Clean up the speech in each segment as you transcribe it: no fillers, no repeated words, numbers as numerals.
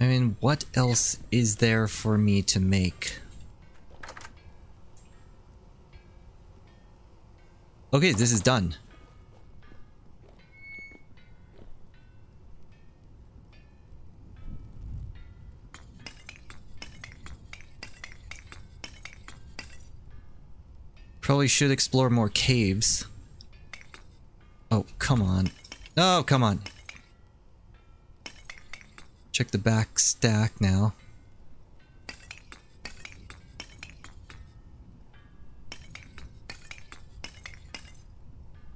I mean, what else is there for me to make? Okay, this is done. Probably should explore more caves. Oh, come on. Oh, come on. Check the back stack now.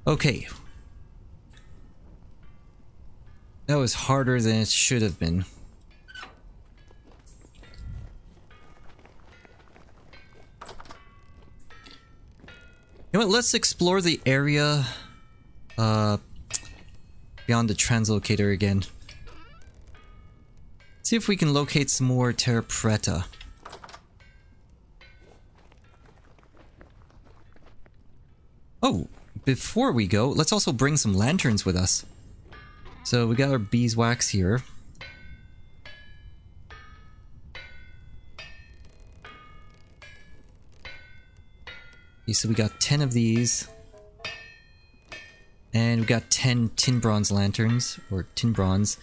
Okay. That was harder than it should have been. You know what, let's explore the area beyond the translocator again. See if we can locate some more terra preta. Oh, before we go, let's also bring some lanterns with us. So we got our beeswax here. Okay, so we got 10 of these. And we got 10 tin bronze lanterns, or tin bronze.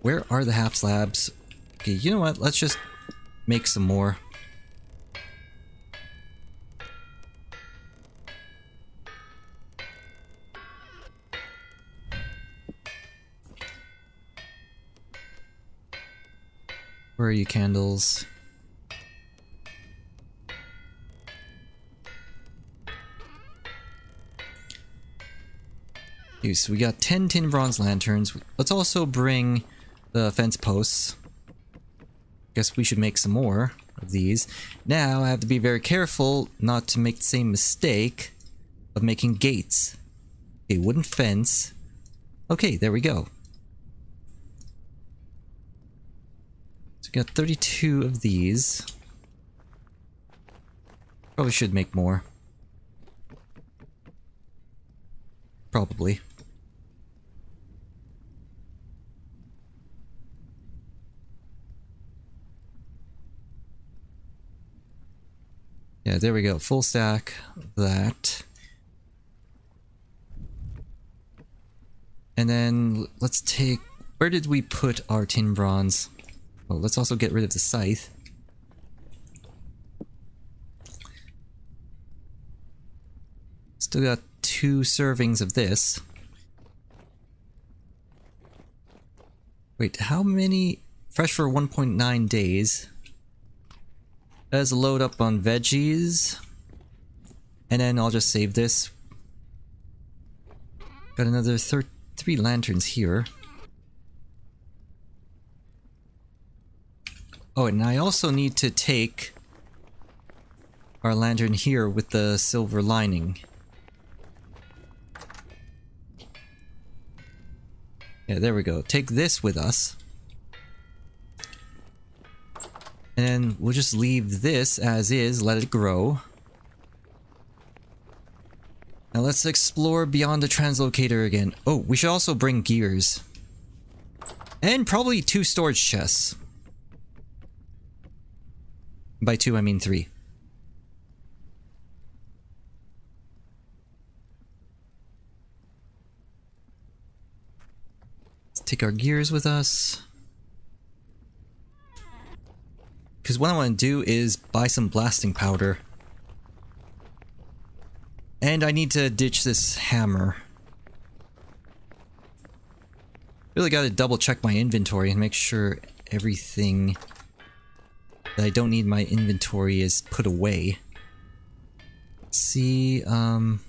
Where are the half slabs? Okay, you know what? Let's just make some more. Where are you, candles? Okay, so we got 10 tin bronze lanterns. Let's also bring the fence posts. Guess we should make some more of these. Now I have to be very careful not to make the same mistake of making gates. A wooden fence. Okay, there we go. So we got 32 of these. Probably should make more. Probably. Yeah, there we go. Full stack of that. And then let's take... Where did we put our tin bronze? Well, let's also get rid of the scythe. Still got 2 servings of this. Wait, how many... Fresh for 1.9 days. Let's load up on veggies, and then I'll just save this. Got another 3 lanterns here. Oh, and I also need to take our lantern here with the silver lining. Yeah, there we go. Take this with us. And we'll just leave this as is, let it grow. Now let's explore beyond the translocator again. Oh, we should also bring gears. And probably 2 storage chests. By 2, I mean 3. Let's take our gears with us. Because what I want to do is buy some blasting powder. And I need to ditch this hammer. Really gotta double check my inventory and make sure everything that I don't need in my inventory is put away. Let's see, I'm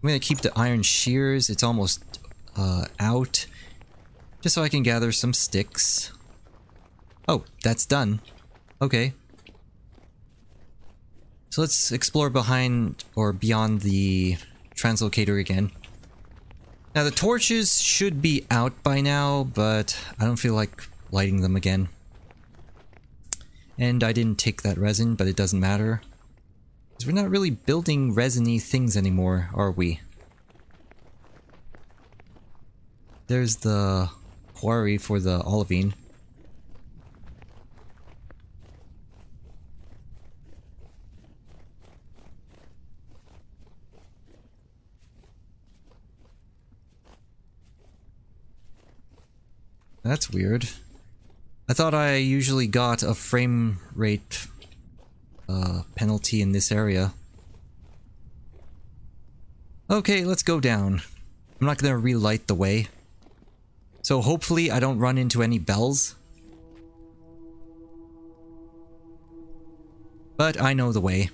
gonna keep the iron shears, it's almost out. Just so I can gather some sticks. Oh, that's done. Okay. So let's explore behind or beyond the translocator again. Now the torches should be out by now, but I don't feel like lighting them again. And I didn't take that resin, but it doesn't matter. Because we're not really building resiny things anymore, are we? There's the quarry for the olivine. That's weird. I thought I usually got a frame rate penalty in this area. Okay, let's go down. I'm not gonna relight the way. So hopefully I don't run into any bells. But I know the way.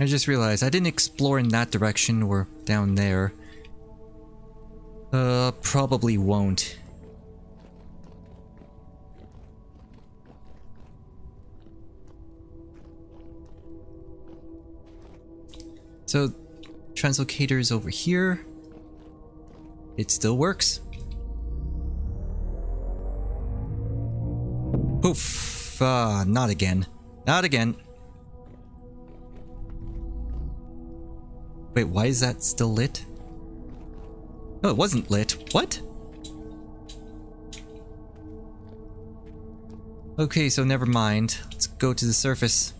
I just realized I didn't explore in that direction or down there. Probably won't. So, translocator is over here. It still works. Poof! Not again. Not again. Wait, why is that still lit? No, it wasn't lit. What? Okay, so never mind. Let's go to the surface.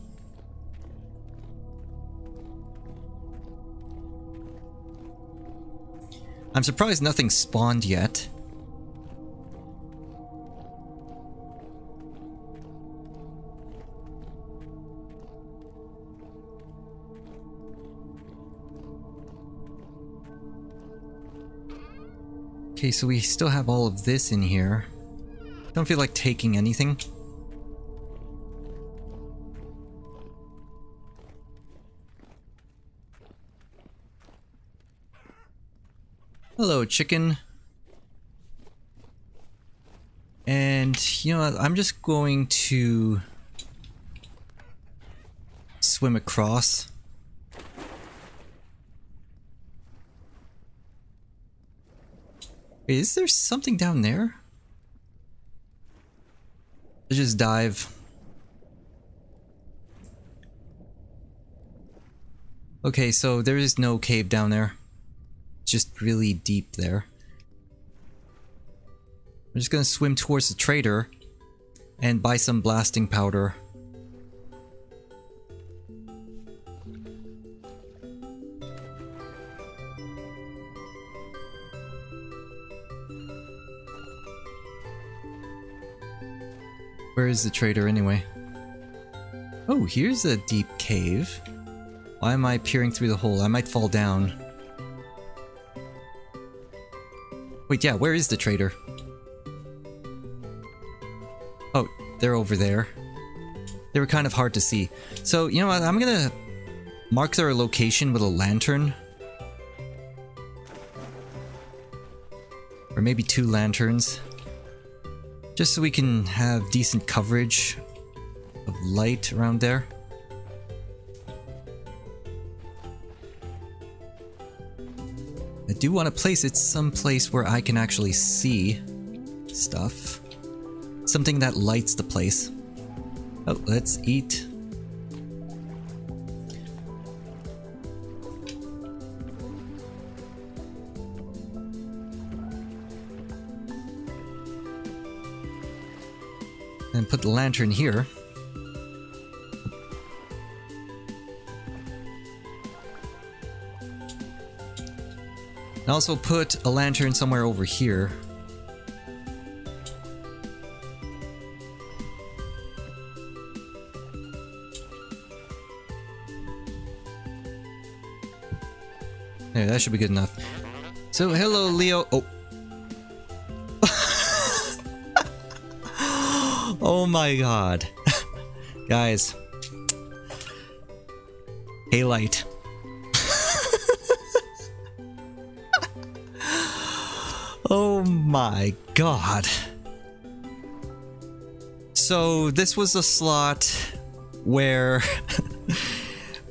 I'm surprised nothing spawned yet. Okay, so we still have all of this in here. Don't feel like taking anything. Hello, chicken. And, you know what, I'm just going to swim across. Wait, is there something down there? Let's just dive. Okay, so there is no cave down there. It's just really deep there. I'm just gonna swim towards the trader and buy some blasting powder. Where is the trader anyway? Oh, here's a deep cave. Why am I peering through the hole? I might fall down. Wait, yeah, where is the trader? Oh, they're over there. They were kind of hard to see. So, you know what? I'm gonna mark their location with a lantern. Or maybe two lanterns. Just so we can have decent coverage of light around there. I do want to place it someplace where I can actually see stuff. Something that lights the place. Oh, let's eat. And put the lantern here. And also put a lantern somewhere over here. There, that should be good enough. So, hello, Leo. Oh. Oh my god. Guys. Halite. Oh my god. So this was a slot where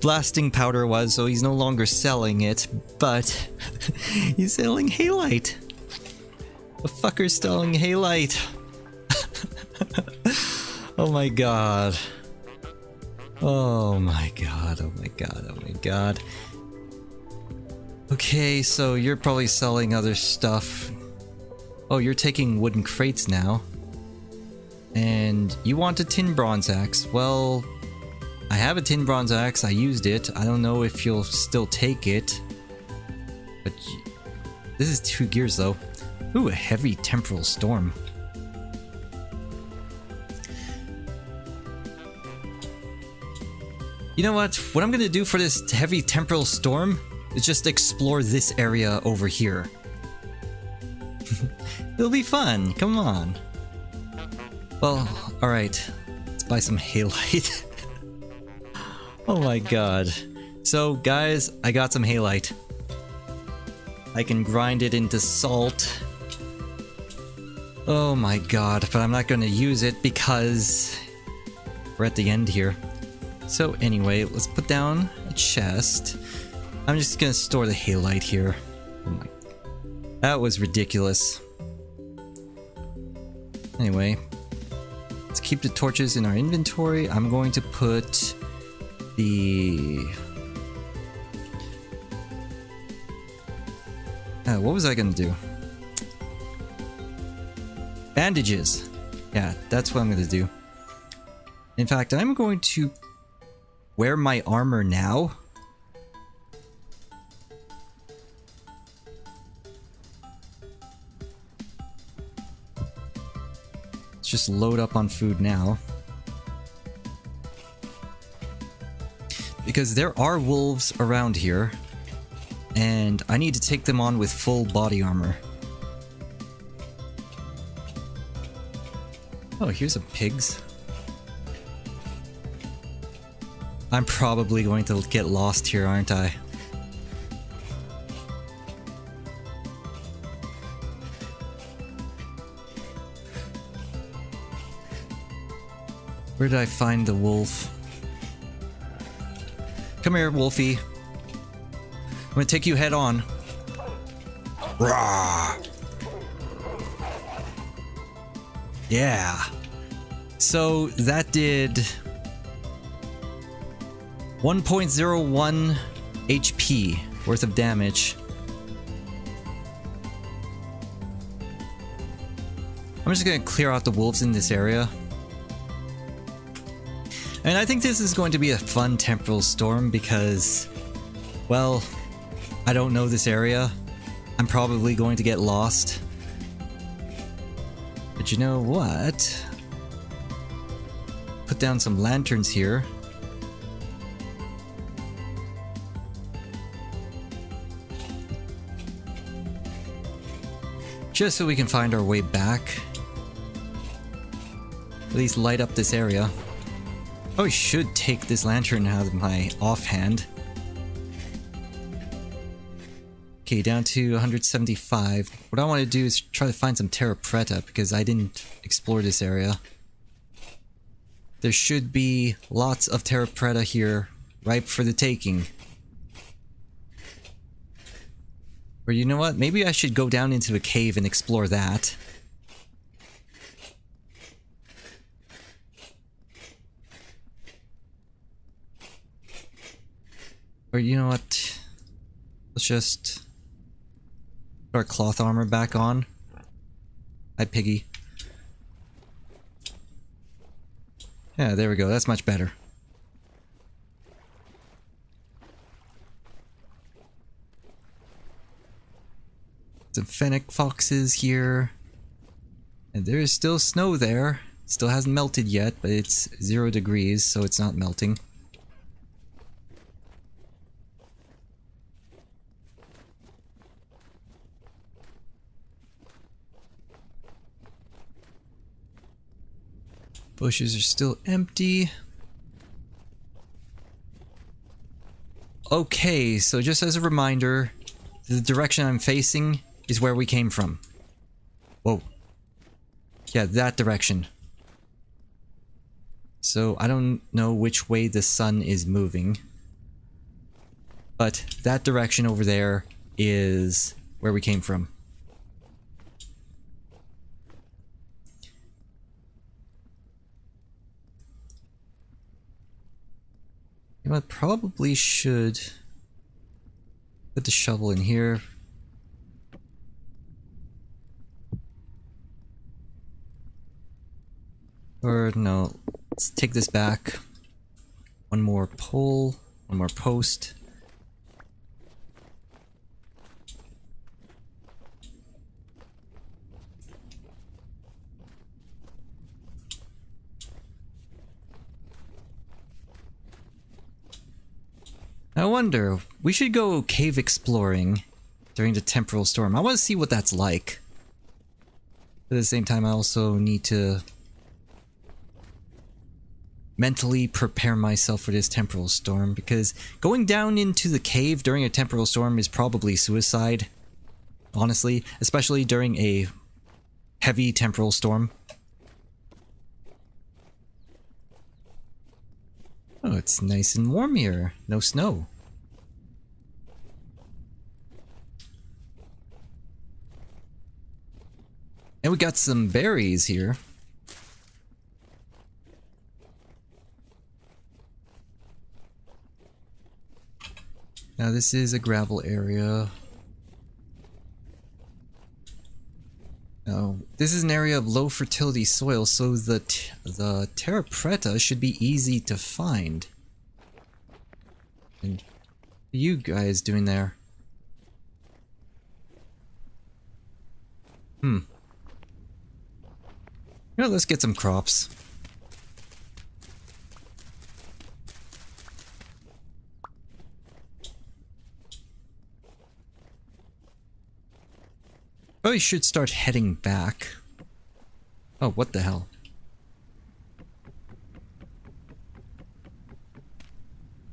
blasting powder was, so he's no longer selling it, but he's selling Halite. The fucker's selling Halite. Oh my god. Oh my god, oh my god, oh my god. Okay, so you're probably selling other stuff. Oh, you're taking wooden crates now. And you want a tin bronze axe. Well, I have a tin bronze axe. I used it. I don't know if you'll still take it. But this is 2 gears though. Ooh, a heavy temporal storm. You know what? What I'm gonna do for this heavy temporal storm is just explore this area over here. It'll be fun. Come on. Well, alright. Let's buy some halite. Oh my god. So guys, I got some halite. I can grind it into salt. Oh my god, but I'm not gonna use it because we're at the end here. So anyway, let's put down a chest. I'm just gonna store the halite here. Oh my. That was ridiculous. Anyway, let's keep the torches in our inventory. I'm going to put the... what was I gonna do? Bandages. Yeah, that's what I'm gonna do. In fact, I'm going to wear my armor now. Let's just load up on food now. Because there are wolves around here. And I need to take them on with full body armor. Oh, here's some pigs. I'm probably going to get lost here, aren't I? Where did I find the wolf? Come here, Wolfie. I'm gonna take you head on. Rah! Yeah. So that did 1.01 HP worth of damage. I'm just gonna clear out the wolves in this area. And I think this is going to be a fun temporal storm because, well, I don't know this area. I'm probably going to get lost. But you know what? Put down some lanterns here. Just so we can find our way back. At least light up this area. Oh, I should take this lantern out of my offhand. Okay, down to 175. What I want to do is try to find some terra preta because I didn't explore this area. There should be lots of terra preta here, ripe for the taking. Or you know what? Maybe I should go down into a cave and explore that. Or you know what? Let's just... our cloth armor back on. Hi, Piggy. Yeah, there we go. That's much better. Some fennec foxes here. And there is still snow there. Still hasn't melted yet, but it's 0 degrees, so it's not melting. Bushes are still empty. Okay, so just as a reminder, the direction I'm facing is where we came from. Whoa. Yeah, that direction. So I don't know which way the sun is moving. But that direction over there is where we came from. I probably should put the shovel in here. Or no, let's take this back. One more pole, one more post. I wonder, we should go cave exploring during the temporal storm. I want to see what that's like. At the same time, I also need to mentally prepare myself for this temporal storm, because going down into the cave during a temporal storm is probably suicide, honestly, especially during a heavy temporal storm. Oh, it's nice and warm here. No snow. And we got some berries here. Now this is a gravel area. Now, this is an area of low fertility soil, so the terra preta should be easy to find. And what are you guys doing there? You know, let's get some crops. Probably should start heading back. Oh, what the hell?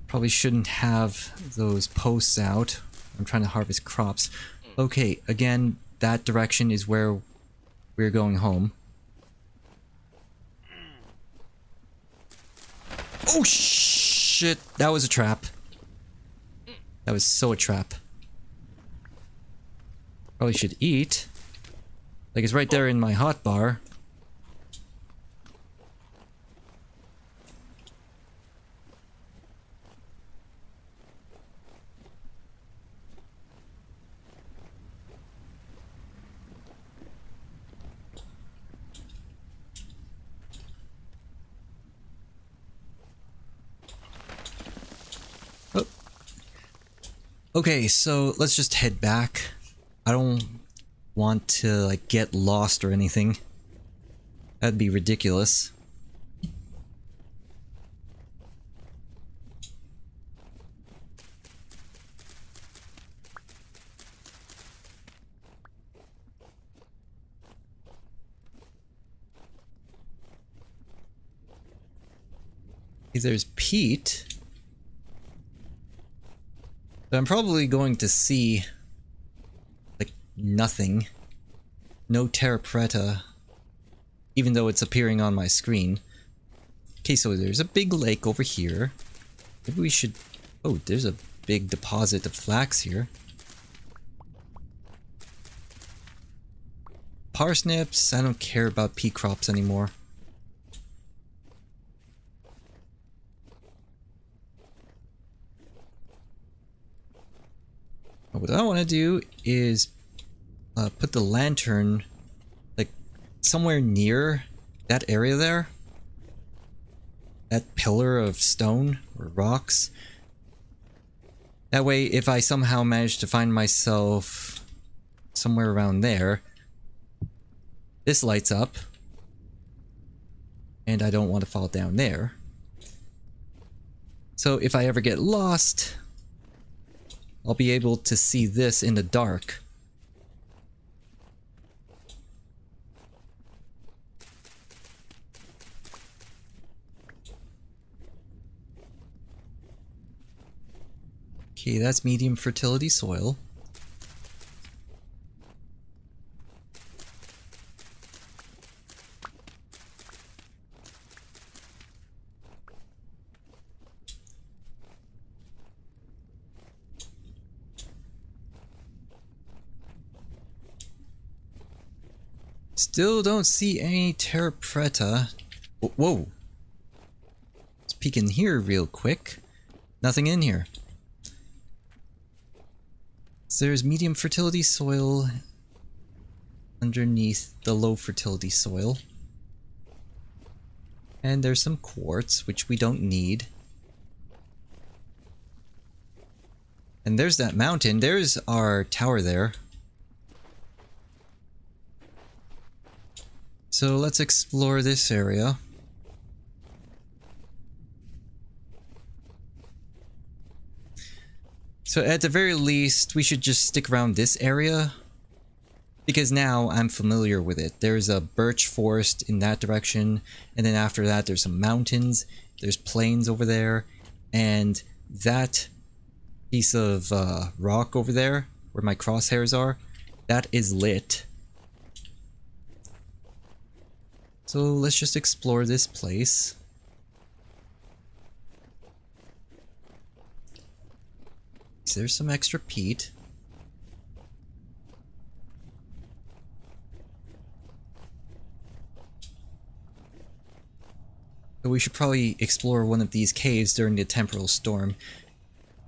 Probably shouldn't have those posts out. I'm trying to harvest crops. Okay, again, that direction is where we're going home. Oh shit! That was a trap. That was so a trap. Probably should eat. Like, it's right there in my hotbar. Oh. Okay, so let's just head back. I don't want to, like, get lost or anything. That'd be ridiculous. There's Pete. But I'm probably going to see nothing. No terra preta, even though it's appearing on my screen. Okay, so there's a big lake over here. Maybe we should... Oh, there's a big deposit of flax here. Parsnips, I don't care about pea crops anymore. What I want to do is put the lantern, like, somewhere near that area there. That pillar of stone or rocks. That way, if I somehow manage to find myself somewhere around there, this lights up. And I don't want to fall down there. So if I ever get lost, I'll be able to see this in the dark. Okay, that's medium fertility soil. Still don't see any terra preta. Whoa! Let's peek in here real quick. Nothing in here. So there's medium fertility soil underneath the low fertility soil. And there's some quartz, which we don't need. And there's that mountain. There's our tower there. So let's explore this area. So at the very least, we should just stick around this area, because now I'm familiar with it. There's a birch forest in that direction, and then after that there's some mountains, there's plains over there, and that piece of rock over there, where my crosshairs are, that is lit. So let's just explore this place. So there's some extra peat. So we should probably explore one of these caves during the temporal storm.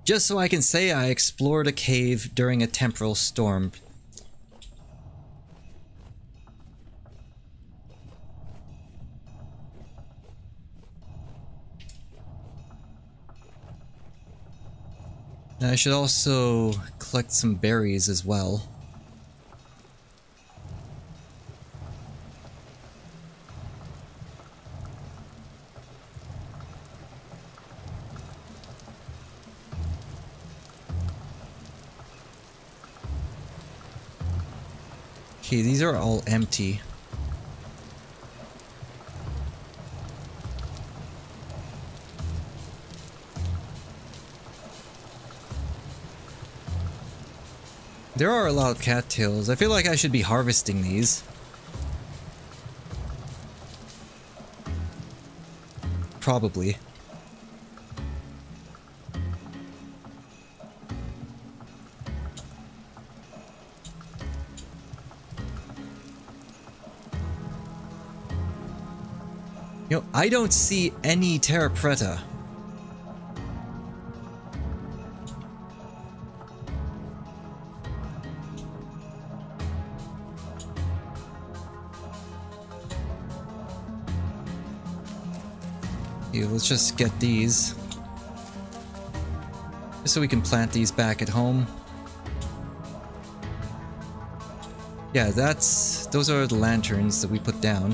Just so I can say I explored a cave during a temporal storm. Now I should also collect some berries as well. Okay, these are all empty. There are a lot of cattails. I feel like I should be harvesting these. Probably. You know, I don't see any terra preta. Let's just get these, just so we can plant these back at home. Yeah, those are the lanterns that we put down.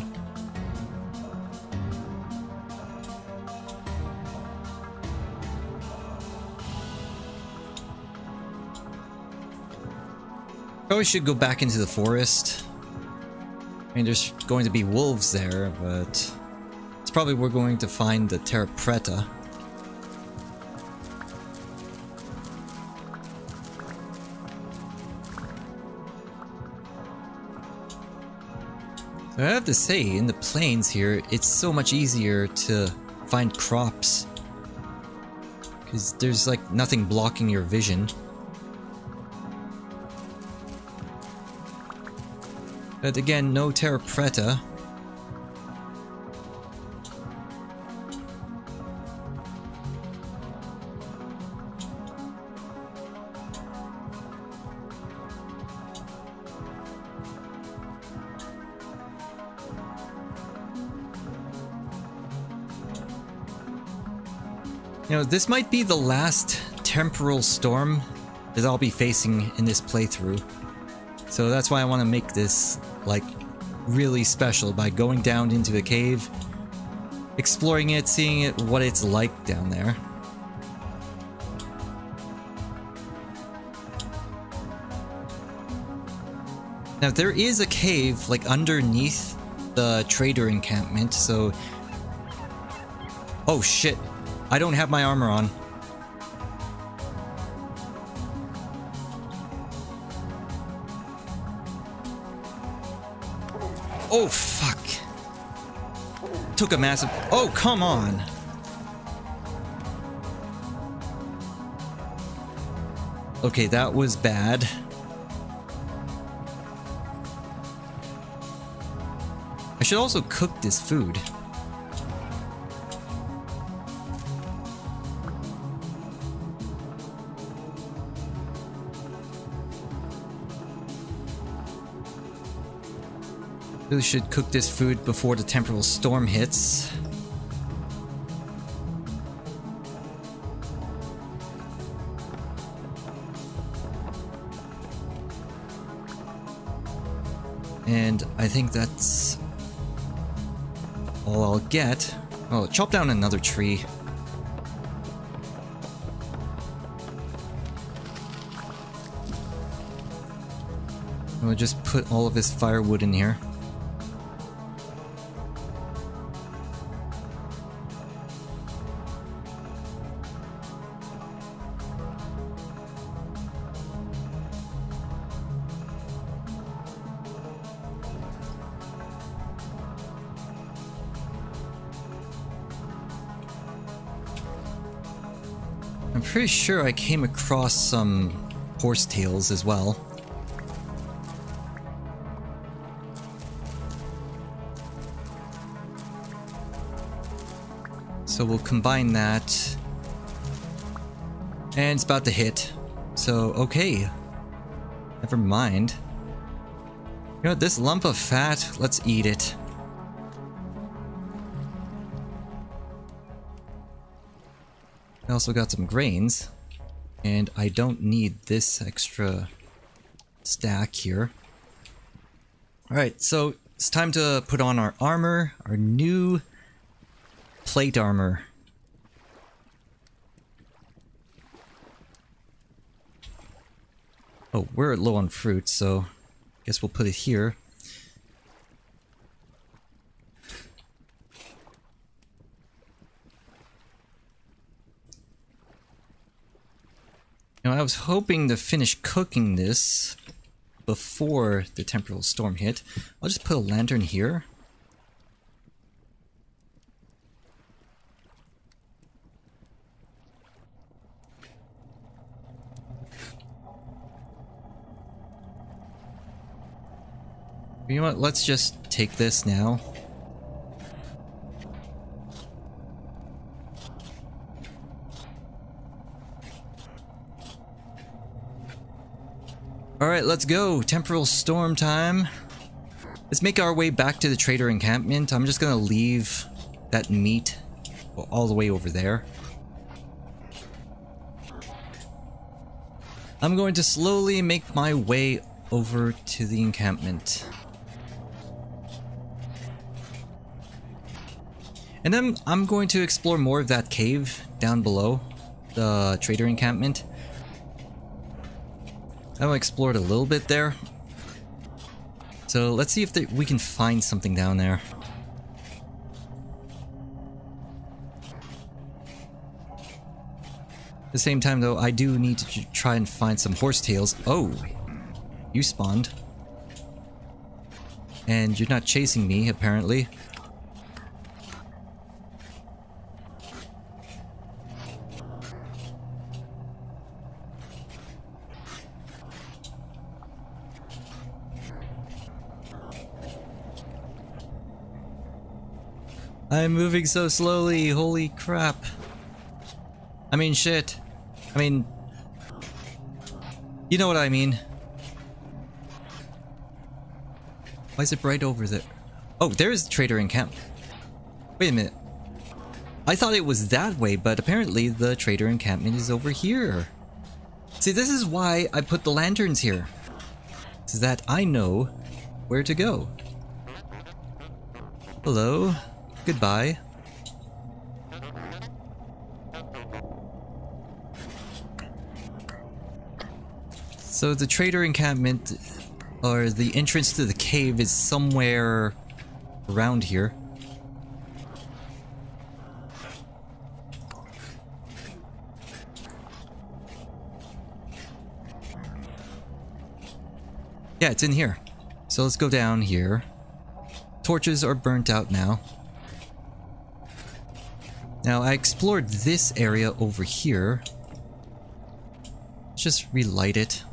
Probably should go back into the forest. I mean, there's going to be wolves there, but probably we're going to find the terra preta. I have to say, in the plains here, it's so much easier to find crops, because there's like nothing blocking your vision. But again, no terra preta. You know, this might be the last temporal storm that I'll be facing in this playthrough. So that's why I want to make this, like, really special by going down into the cave, exploring it, seeing it, what it's like down there. Now, there is a cave, like, underneath the trader encampment, so... Oh, shit. I don't have my armor on. Oh, fuck. Took a massive... Oh, come on. Okay, that was bad. I should also cook this food. We should cook this food before the temporal storm hits. And I think that's all I'll get. Oh, chop down another tree. We'll just put all of this firewood in here. I'm pretty sure I came across some horsetails as well. So we'll combine that. And it's about to hit. So, okay. Never mind. You know what, this lump of fat, let's eat it. I also got some grains. And I don't need this extra stack here. Alright, so it's time to put on our armor, our new plate armor. Oh, we're low on fruit, so I guess we'll put it here. Now, I was hoping to finish cooking this before the temporal storm hit. I'll just put a lantern here. You know what, let's just take this now. Alright, let's go! Temporal storm time! Let's make our way back to the trader encampment. I'm just gonna leave that meat all the way over there. I'm going to slowly make my way over to the encampment. And then I'm going to explore more of that cave down below the trader encampment. I'll explore it a little bit there. So let's see if we can find something down there. At the same time though, I do need to try and find some horsetails. Oh, you spawned. And you're not chasing me, apparently. I'm moving so slowly, holy crap. I mean shit. I mean... You know what I mean. Why is it right over there? Oh, there is the trader encampment. Wait a minute. I thought it was that way, but apparently the trader encampment is over here. See, this is why I put the lanterns here. So that I know where to go. Hello? Goodbye. So the trader encampment, or the entrance to the cave, is somewhere around here. Yeah, it's in here. So let's go down here. Torches are burnt out now. Now, I explored this area over here. Let's just relight it.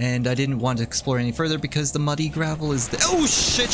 And I didn't want to explore any further because the muddy gravel is there. Oh shit!